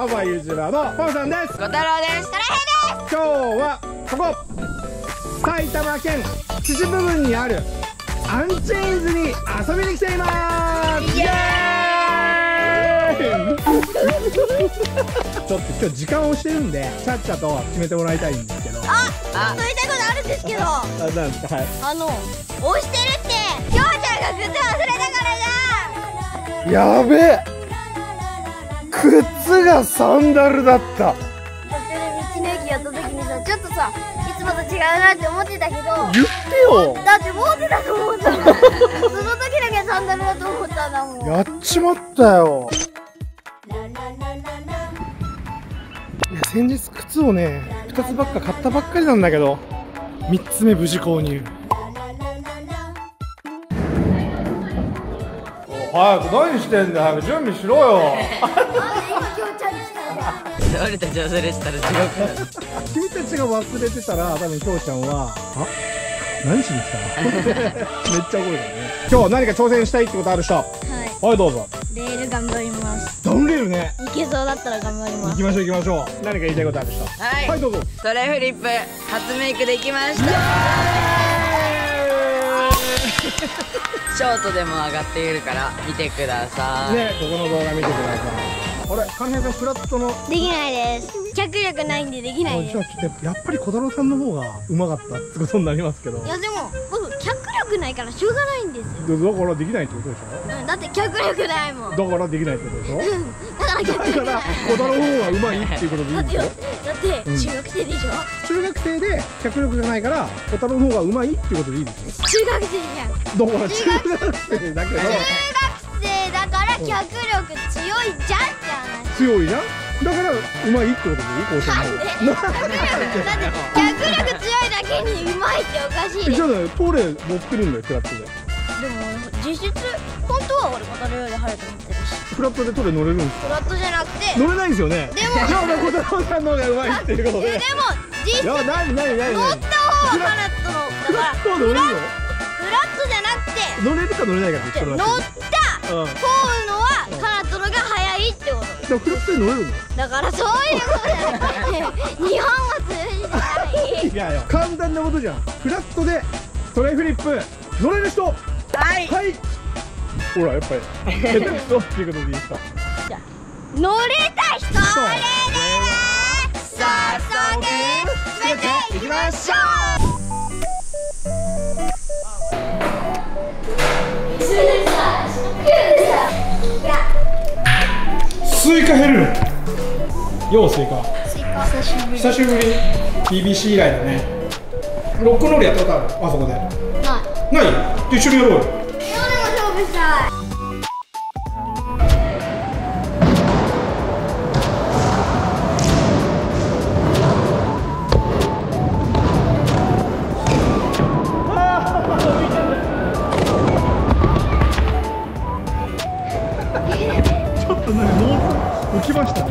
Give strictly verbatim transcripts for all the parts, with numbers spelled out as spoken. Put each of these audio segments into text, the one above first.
パパゆずらのパパさんです。ごたろうです。たらへいです。今日はここ埼玉県秩父郡にあるアンチェインズに遊びに来ています。イエーイちょっと今日時間をしてるんでちゃっちゃと決めてもらいたいんですけど、あ、あそういったことあるんですけどあ、なんですか。はい、あの押してるってきょうちゃんが靴忘れたからだ。やべえ、靴がサンダルだった。道の駅やった時にさ、ちょっとさいつもと違うなって思ってたけど、言ってよ、だって持ってたと思ったその時だけサンダルだと思ったんだもん。やっちまったよ。いや、先日靴をねふたつばっか買ったばっかりなんだけど、みっつめ無事購入。早く何してんだよ、準備しろよ俺たち忘れてたら地獄だ君たちが忘れてたら多分きょうちゃんはあ何しに来たのめっちゃ覚えてるね。今日何か挑戦したいってことある人。はい、はい、どうぞ。レール頑張ります。ダウンレールね、いけそうだったら頑張ります。行きましょう行きましょう。何か言いたいことある人。はい、はい、どうぞ。トレフリップ初メイクできました。ショートでも上がっているから見てくださいね。ここの動画見てください。あれ、カネヘイさんフラットのできないです。脚力ないんでできないです。やっぱり小太郎さんの方がうまかったってことになりますけど、いやでも僕脚力ないからしょうがないんですよ。だからできないってことでしょ。うん、だって脚力ないもん。だからできないってことでしょだから脚力ない、小太郎の方がうまいっていうことでいいんですよ。だって中学生でしょ、中学生で脚力がないから小太郎の方がうまいってことでいいですよ。中学生じゃん。だから中学生だけど、中学生だから脚力強いじゃんって話。強いじゃん、だからうまいってことでいい。脚力強いだけにうまいっておかしい。じゃあポーレ持ってるんだよ、フラットで。でも実質本当は俺小太郎より速く持ってるし。フラットでトレ乗れるんですか。フラットじゃなくて乗れないんですよね。でもじゃあ小太郎さんの方がうまいっていうことで。でも実質乗った方はフラットのだからフラットフラットじゃなくて乗れるか乗れないかって乗った方のはカナトロが速いってこと。フラットで乗れるのだから、そういうことじゃない日本は通じない。いやいや簡単なことじゃん。フラットでトレフリップ乗れる人。はいはい、ほらやっぱり下手くそっていうことでいいですか。じゃあ乗れた人、それでは早速進めていきましょう。スイカ減るよう。スイカ久しぶり。 ビービーシー 以来だね。ロックンロールやったことある？あそこでない。ない？一緒にやろうよ。でも勝負したい。浮きましたね。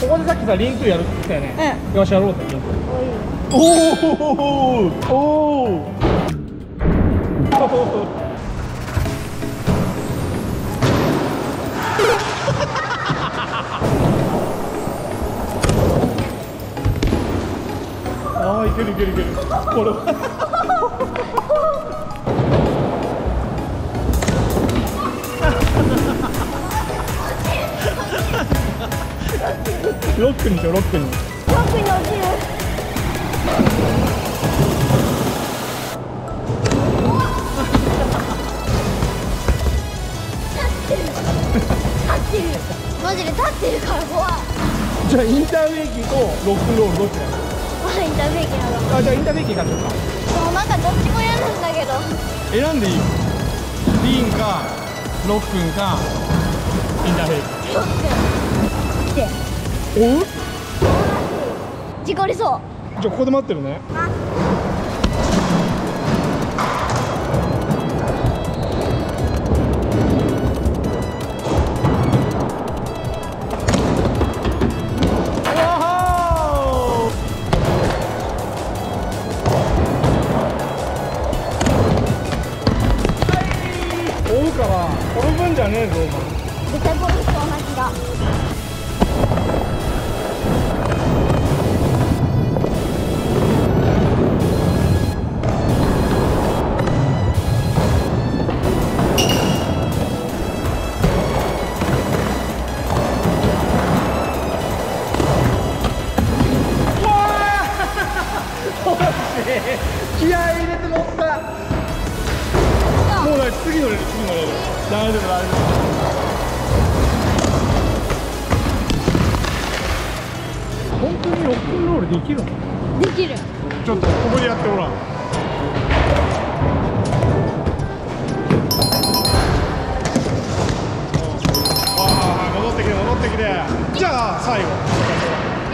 ここでさっきさリンクやるって言ったよね。うん、よしやろうってリンク。おーおーああ、いけるいけるいける。これロックにしよう、ロックに。ロックに落ちる。立ってる。立ってる。マジで立ってるから怖い。じゃあインターメイキとロックンロールどっちだよ。インターベーキなの。あ、じゃあインターベーキ行かないか。もうなんかどっちも嫌なんだけど。選んでいいよ。リンかロックンかインターベーキ。ロックン。来て。おう？事故りそう。じゃあここで待ってるね。転ぶんじゃねえぞ。絶対ボールと同じだ。気合入れて乗った。もうない、次乗れる、次乗れる。大丈夫、大丈夫。本当にロックンロールできるの？できる。ちょっとここでやってごらん。ああ、戻ってきて、戻ってきて。じゃあ、最後。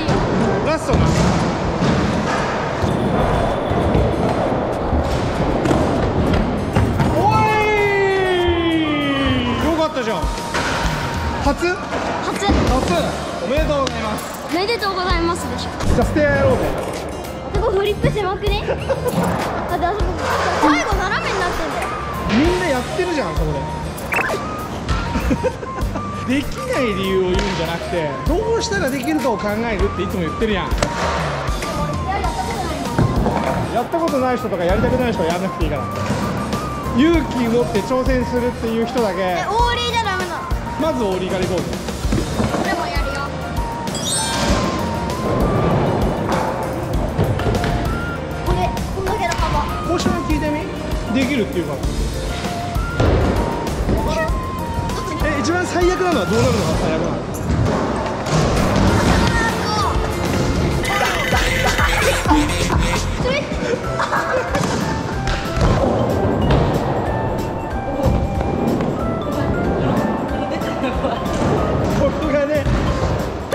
いいよ。ラストな。初？初？初。おめでとうございます。おめでとうございますでしょ。じゃあ捨てやろうぜ。あそこフリップしまくね。だってあそこ最後斜めになってんだよ。みんなやってるじゃんそこで。できない理由を言うんじゃなくて、どうしたらできるかを考えるっていつも言ってるやん。やったことない人とかやりたくない人はやんなくていいから。勇気持って挑戦するっていう人だけ。え、オーリーじゃダメなの？まずオーリーからいこうぜ。これもやるよ。これ、こんだけの幅。交渉に聞いてみ。できるっていうから。え、一番最悪なのはどうなるのが最悪なの？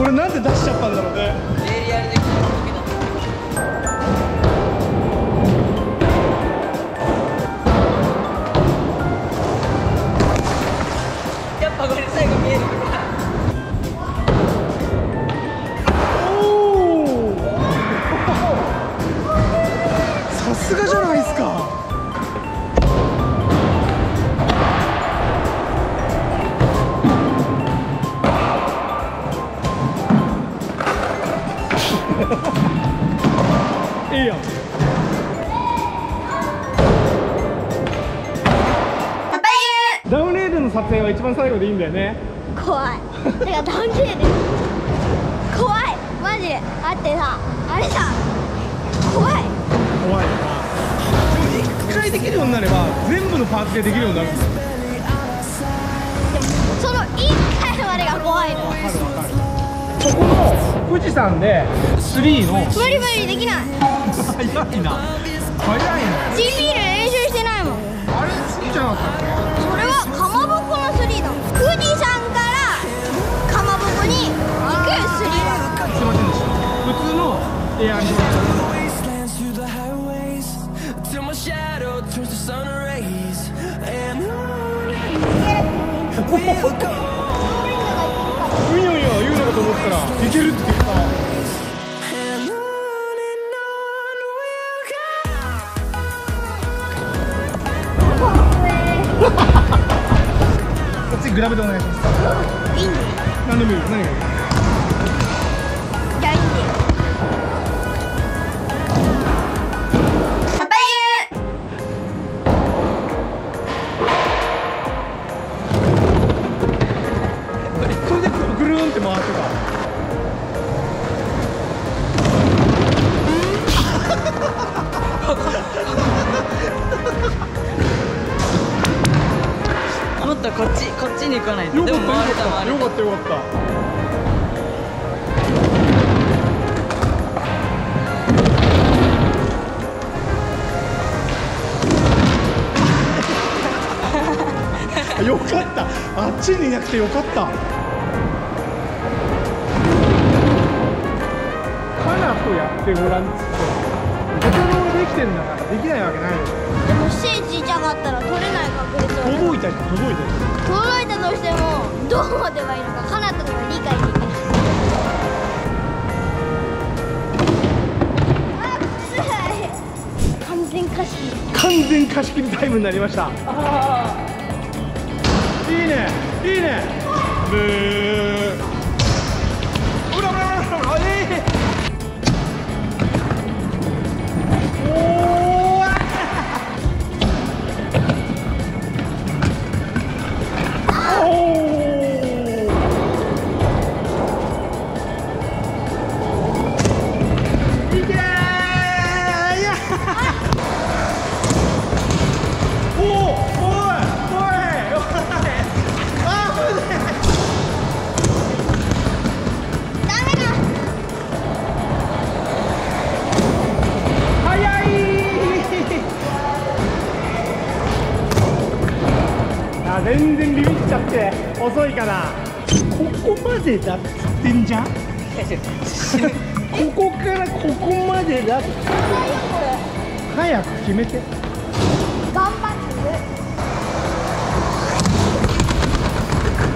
なんで出しちゃったんだろうね。レールやるできないときだった。やっぱこれ最後見えるから。おお。さすがじゃないですか。いいよ。パパユー。ダウンレールの撮影は一番最後でいいんだよね。怖い。だからダウンレール。怖い。マジ。あってさ、あれさ。怖い。怖いよな。一回できるようになれば、全部のパーツでできるようになる。でもその一回までが怖いの。わかるわかる。そこの。富士山でスリーのバリバリできない。早いな。早いな。シービー で練習してないもん。あれスリーじゃなかったっけ？それはかまぼこのスリーだ。富士山からかまぼこに行くスリーだ。すいませんでした。普通のエアリー。と思ったらいけるって言ったら。次グラブでお願いします。いいんで。何でもいい。何がいい？じゃあいいんで。パパユー。これでぐるんって回ってた。もっとこっちこっちに行かないと。でも回れた回れた。よかったよかった。よかった。あっちにいなくてよかった。カナとやってごらんっつって。できてるんだからできないわけないよ。でもステージじゃなかったら取れない確率は。届いたり届いたり届いたとしてもどうまではいいのかカナタでも理解できない。あっくそい。完全貸し切り完全貸し切りタイムになりました。あいいねいいねブーブラブラブラブラあいいおーおーいけーいやおー全然ビビっちゃって遅いかな。ここまでだっつってんじゃん。ここからここまでだっつってんじゃん。早く決めて。頑張っ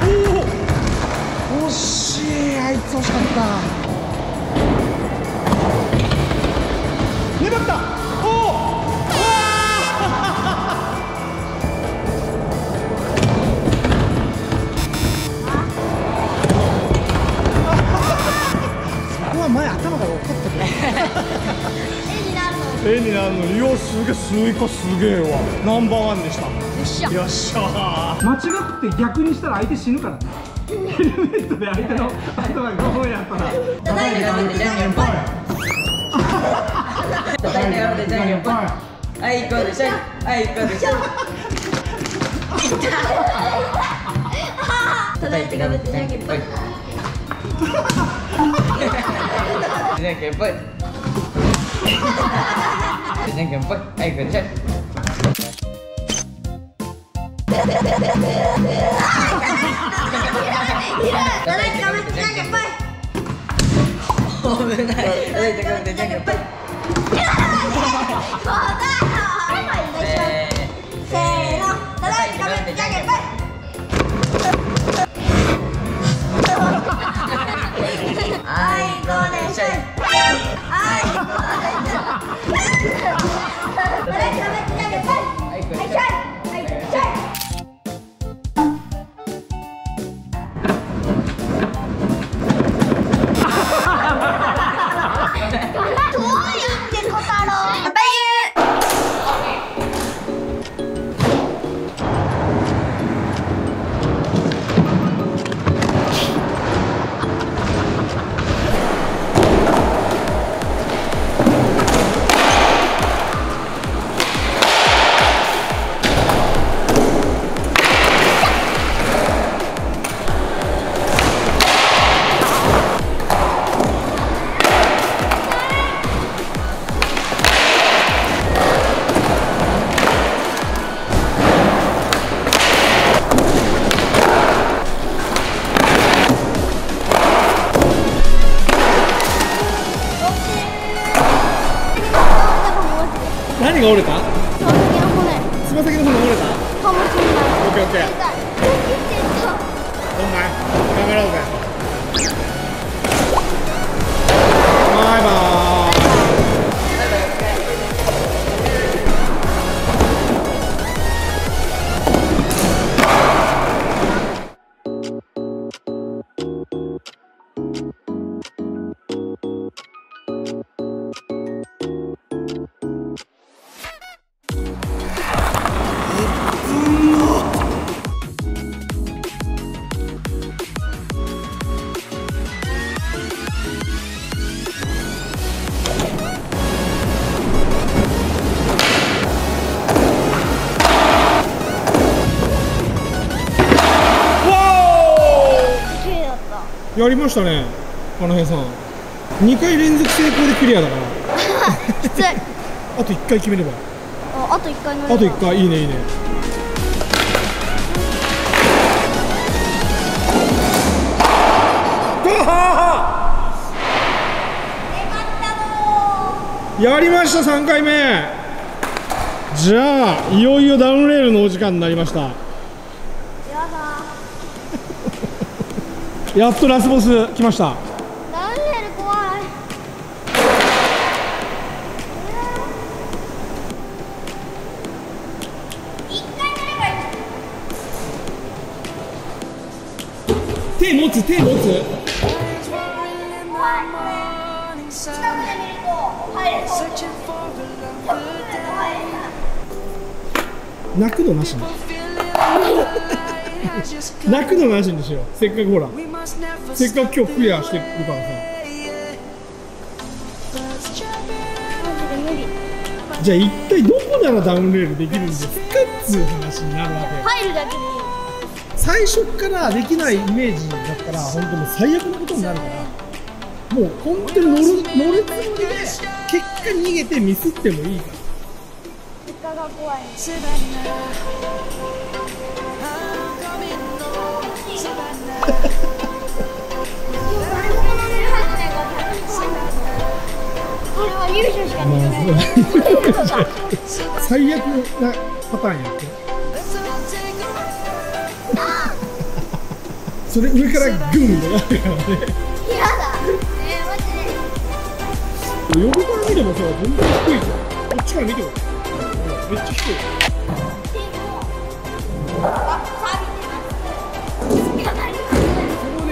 てる。おお。惜しい。あいつ惜しかった。粘った。絵になるのに、いやすげえ、スイカすげえわ。ナンバーワンでした。よっしゃよっしゃ。間違って逆にしたら相手死ぬからね。ヘルメットで相手の頭がゴーやったら叩いて頑張ってじゃんけんぽい、叩いて頑張ってじゃんけんぽい、あいこでしょあいこでしょ、叩いて頑張ってじゃんけんぽいじゃんけんぽいじゃんけんぽい、はい、これじゃん。何が折れた？つま先の骨。つま先の骨折れた？かもしれない。オッケーオッケー。どんな？頑張ろうぜ。バイやりましたね、あのへんさん。にかい連続成功でクリアだからきつい。あといっかい決めれば、あ、あといっかいのあといっかい、いいねいいね。ドハーやりました。さんかいめ。じゃあいよいよダウンレールのお時間になりました。やっとラスボス来ました。ダウンレール怖い。いっかいめだから手持つ手持つ。近くで見ると入れそう。泣くのなしに。泣くのなしにしよう。せっかくほら、せっかく今日クリアしてるからさ。じゃあ一体どこならダウンレールできるんですかっつう話になるわけ。入るだけでいい。最初からできないイメージだったら本当に最悪なことになるから、もう本当に乗る乗るつもりで結果逃げてミスってもいいから。結果が怖い。これは優勝しかできない。最悪なパターンやって。それ上からグンってなってからね。嫌だ。ええ、待って。横から見ればさ、本当に低いじゃん。こっちから見ても。めっちゃ低い。このね、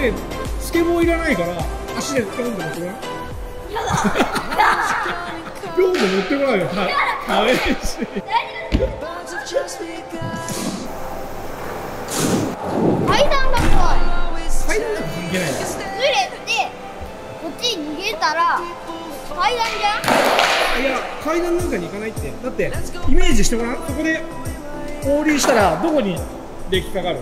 スケボーいらないから足で掴んでもこれ。やだ。両方持ってこないよ。かわいいし。階段が怖い。階段なんか関係ない。ずれてこっちに逃げたら階段じゃん。いや、階段なんかに行かないって。だってイメージしてごらん。ここで合流したらどこにで引っかかる？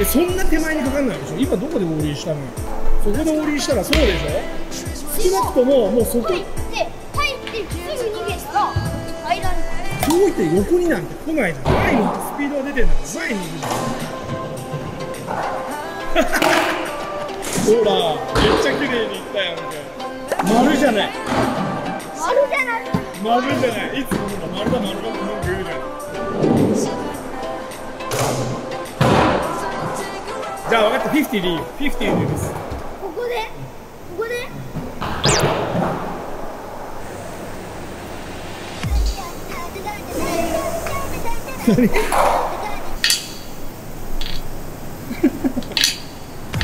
え、そんな手前にかかんないでしょ。今どこで合流したのよ。そこで合流したらそうでしょ。少なくとももうそこ入って入ってすぐ逃げたら入らない。そういって横になんて来ないじゃん。前にスピードが出てるんだから前にいるじゃん。ほらめっちゃ綺麗にいったやんか。丸じゃない。丸じゃない。丸じゃない。いつも丸だ丸だって文句言うじゃん。じゃあ分かった。フィフティーでいいよ。フィフティーでいいです。ここでここで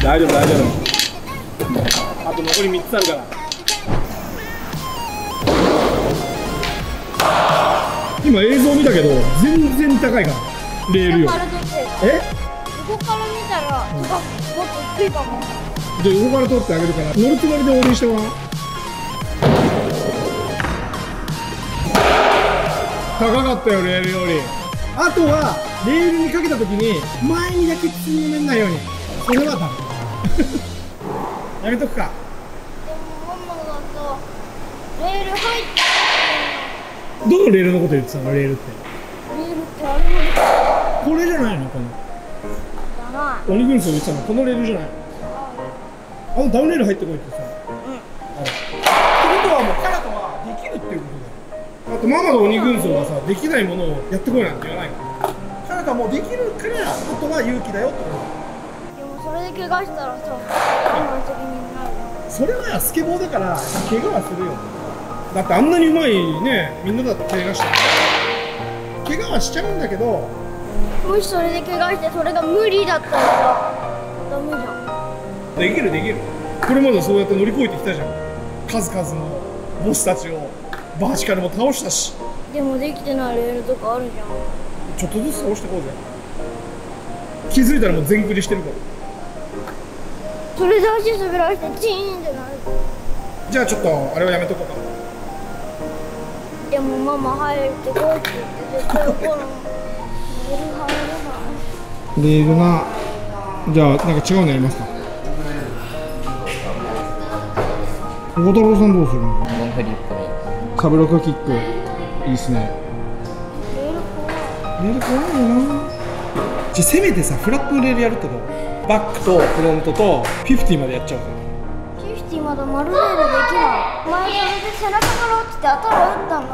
大丈夫大丈夫。あと残りみっつあるから。今映像見たけど全然高いからレールよ。え、ここから見たらもっと低いかも。じゃあ横から取ってあげるから乗るつもりで応援してもらおう。高かったよレールより。あとはレールにかけたときに前にだけ積み込めないように。それはダメ。やめとくか。でもママだとレール入った。どのレールのこと言ってたの？レールってレールってあれもこれじゃないの？このじゃない。鬼軍曹言ってたのこのレールじゃないの？あのダウンレール入ってこいってさ。うん。ってことはもうカラトはできるっていうことだよ。あとママの鬼軍曹がさ、できないものをやってこいなんて言わないから。カナタもうできるからことは勇気だよってこと。でもそれで怪我したらさ、何の責任ないの？それはスケボーだから怪我はするよ。だってあんなにうまいね、みんなだって怪我して怪我はしちゃうんだけど、もしそれで怪我してそれが無理だったらダメじゃん。できるできる。これまでそうやって乗り越えてきたじゃん。数々のボスたちをバーシカルも倒したし。でもできてないレールとかあるじゃん。ちょっとずつ倒してこうぜ。気づいたらもう全クリしてるから。それで足滑らしてチーンってなる。じゃあちょっとあれはやめとこうか。でもママ入ってこうって言って絶対怒るもん。レールがじゃあなんか違うのやりますか。小太郎さんどうするの？サブロックキックいいっすね。レール怖い。レール怖いよな。じゃあせめてさフラットのレールやるけどバックとフロントとフィフティーまでやっちゃうから。フィフティーまだ丸レールできない。前それで背中から落ちて頭打ったの。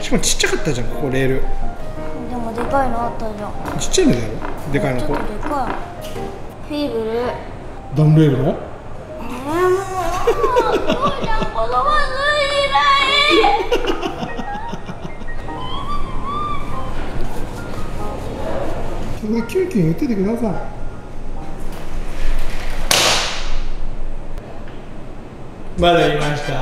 しかもちっちゃかったじゃんここレール。でもでかいのあったじゃん。ちっちゃいのだよ。でかいのこれでかいフィーブルダウンレールも。えー、もう父ちゃん子供ずいない。キュンキュン言っててください。まだいました。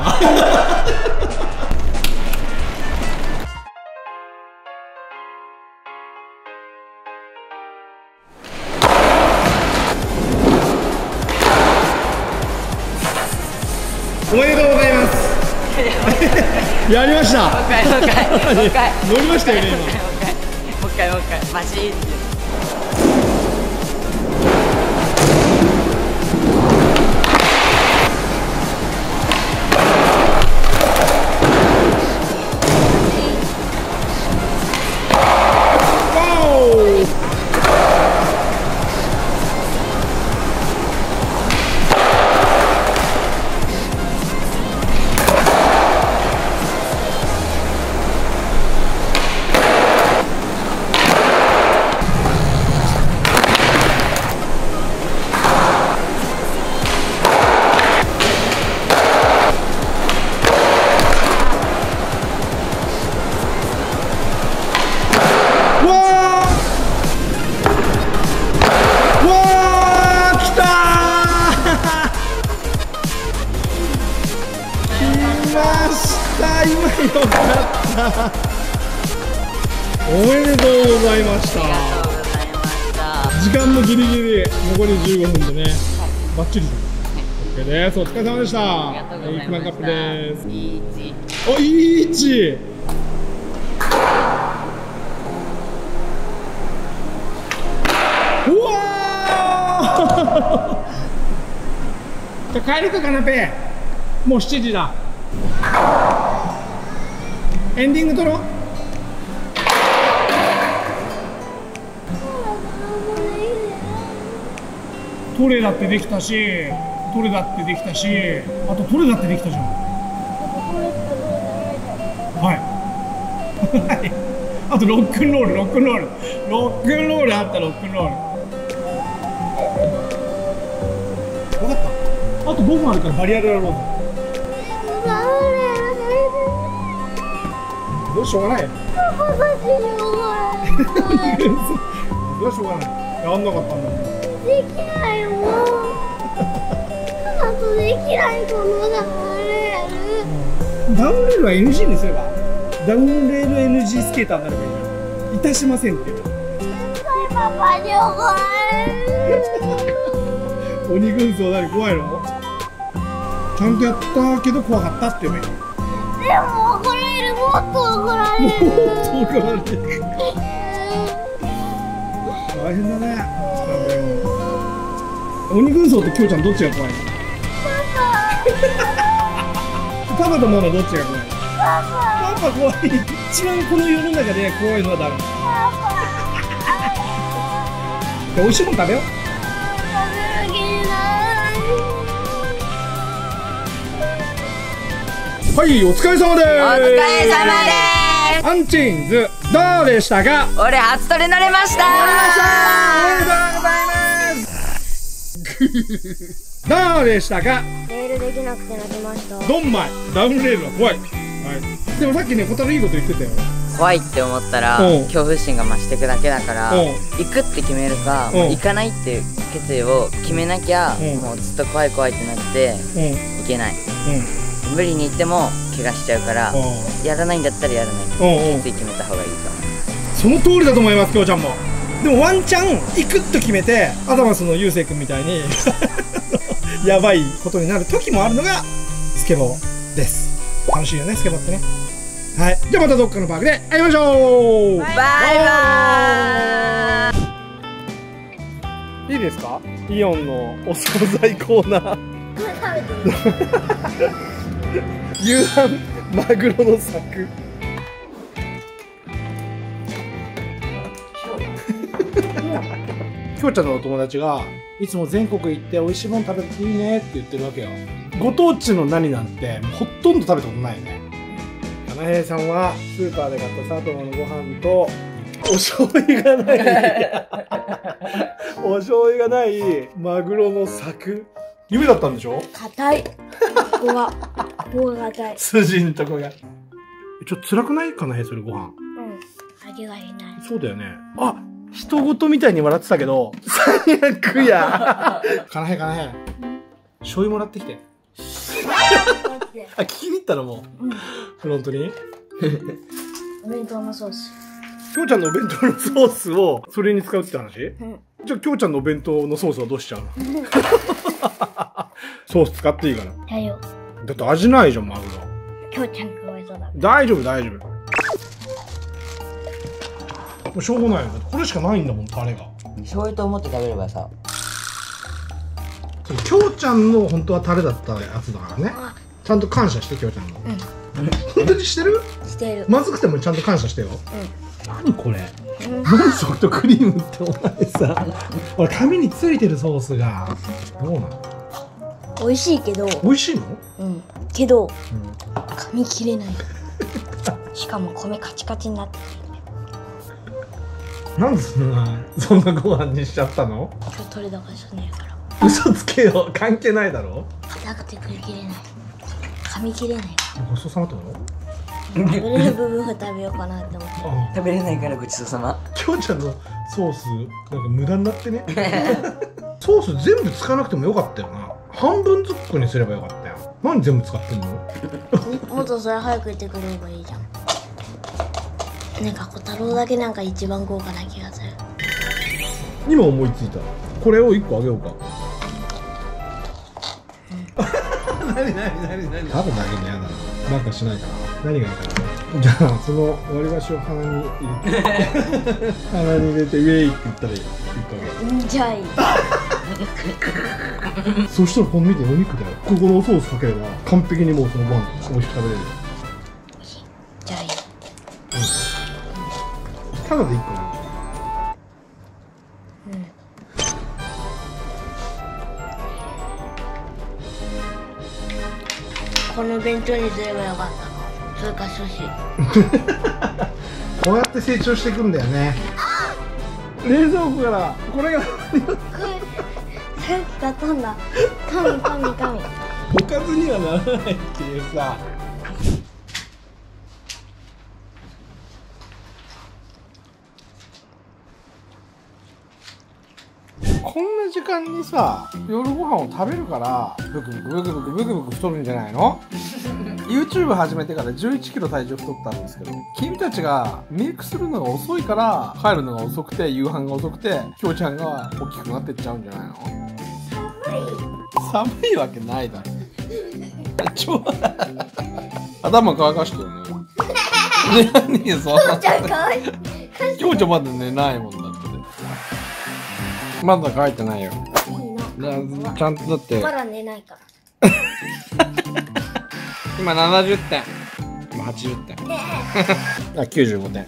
おめでとうございます。やりました。もう一回、もう一回、もう一回。乗りましたよね。もう一回、もう一回、マシーンって。おめでとうございました。時間もギリギリ残りじゅうごふんでね、はい、バッチリです。お疲れ様でした。いいクマカップです。いい位置。お、いい位置。うわじゃあ帰るかカナペ。もうしちじだ。エンディング撮ろう。トレだってできたし、トレだってできたし、あとトレだってできたじゃん。はいあとロックンロール、ロックンロール、ロックンロールあった。ロックンロール分かった。あとごふんあるからバリアルやろう。どうしようがないよ。どうしようがない。やんなかったんだもん。できないよ。あとできないこのダウンレール。ダウンレールは エヌジー にすれば、ダウンレール エヌジー スケーターになればいいじゃん。いたしませんっていう。パパに怒られる。鬼軍曹なり怖いの？ちゃんとやったけど怖かったって言えばいい。でも怒られる、もっと怒られる。もっと怒られる。大変だね。鬼軍曹とキョウちゃんどっちが怖いの？パパ。パパとママどっちが怖いの？パパ。パパ怖い。一番この世の中で怖いのは誰？パパ。美味しいもん食べよう。食べる気ない。はい、お疲れ様です。お疲れ様です。アンチーンズどうでしたか？俺初トレ乗れました。おめでとうございます。どうでしたか？レールできなくてなりました。ドンマイダウンレールは怖い、はい、でもさっきね、小太郎いいこと言ってたよ。怖いって思ったら恐怖心が増していくだけだから、行くって決めるか行かないっていう決意を決めなきゃ、もうずっと怖い怖いってなっていけない。無理に行っても怪我しちゃうから、やらないんだったらやらない決意決めた方がいいと思います。その通りだと思います。きょうちゃんもでもワンチャン行くと決めて、アダマスのゆうせい君みたいにやばいことになる時もあるのがスケボーです。楽しいよねスケボーってね。はい、じゃあまたどっかのパークで会いましょう。バイバーイ。いいですか、イオンのお惣菜コーナー。夕飯マグロの柵。きょうちゃんのお友達がいつも全国行って美味しいもの食べていいねって言ってるわけよ。ご当地の何なんてほとんど食べたことないよね。かなへいさんはスーパーで買った佐藤のご飯とお醤油がないお醤油がないマグロの柵。夢だったんでしょ。硬い。ここがここが硬い。筋のとこがちょっと辛くない？かなへいそれご飯。うん、味がいない。そうだよね。あ、人ごとみたいに笑ってたけど、最悪や。かなへかなへ。醤油もらってきて。あ、聞きに行ったのもう、うん、フロントにお弁当のソース、きょうちゃんのお弁当のソースをそれに使うって話、うん、じゃあきょうちゃんのお弁当のソースはどうしちゃうのソース使っていいかな。だよ、だって味ないじゃん、マグロ。きょうちゃんかわいそうだ。大丈夫大丈夫、もうしょうがないよ、これしかないんだもん、タレが。醤油と思って食べればさ。きょうちゃんの本当はタレだったやつだからね。ちゃんと感謝して、きょうちゃんの。うん、本当にしてる？してる。まずくてもちゃんと感謝してよ。うん、何これ？何ソフトクリームってお前さ、俺髪についてるソースがどうなの？美味しいけど。美味しいの？うん。けど、噛み切れない。しかも米カチカチになってる。なんでそんなそんなご飯にしちゃったの？今日取れ高じゃねえから。嘘つけよ、関係ないだろ。硬くて食い切れない、噛み切れない。ごちそうさまってこと食べれる部分を食べようかなって思って。食べれないからごちそうさま。きょうちゃんのソースなんか無駄になってねソース全部使わなくてもよかったよな。半分ずっこにすればよかったよ。何全部使ってんのもっとそれ早く言ってくれればいいじゃん。なんか小太郎だけなんか一番豪華な気がする。今思いついた、これを一個あげようか。何何何何、多分あげるの嫌だな。なんかしないかな。何がいいかな。じゃあその割り箸を鼻に入れて鼻に入れてウェイって言ったらいい。いいか。じゃあいい。そしたらこの見てお肉だよ。ここのソースかければ完璧にもうそのご飯美味しく食べれる。じゃあいい。ただでいっこなんだ。うん。この弁当にすればよかった。それか寿司。こうやって成長していくんだよね。冷蔵庫からこれが。さっき噛んだ。噛み噛み噛み。おかずにはならないっていうさ。こんな時間にさ、夜ご飯を食べるからブクブクブクブクブクブク太るんじゃないの？YouTube 始めてからじゅういちキロ体重太ったんですけど、君たちがメイクするのが遅いから帰るのが遅くて、夕飯が遅くて、きょうちゃんが大きくなってっちゃうんじゃないの？寒い。寒いわけないだろ。超頭乾かしてるね。何よそんな。きょうちゃん可愛い。きょうちゃんまだ寝ないもんだって。まだ書いてないよ。ちゃんとだって。まだ寝ないから。今ななじゅってん。今はちじゅってん。あ、きゅうじゅうごてん。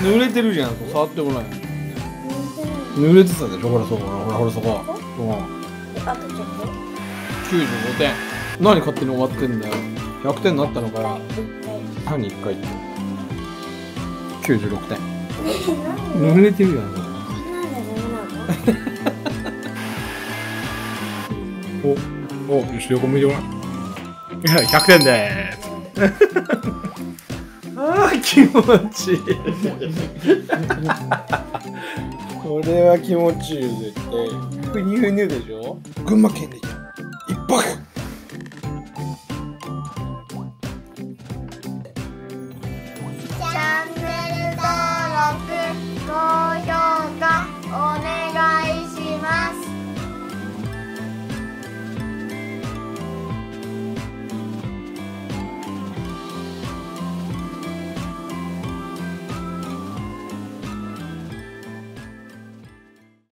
濡れてるじゃん。触ってこない。濡れてたでしょ。ほらそこ、ほらほらそこ。きゅうじゅうごてん。何勝手に終わってんだよ。ひゃくてんになったのから。何いっかいって。きゅうじゅうろくてん。濡れてるじゃん。お、お、横向いてごらん。ひゃくてんでーす。ああ、気持ちいい。これは気持ちいい、絶対。ふにゅふにゅでしょ。群馬県でいっぱく。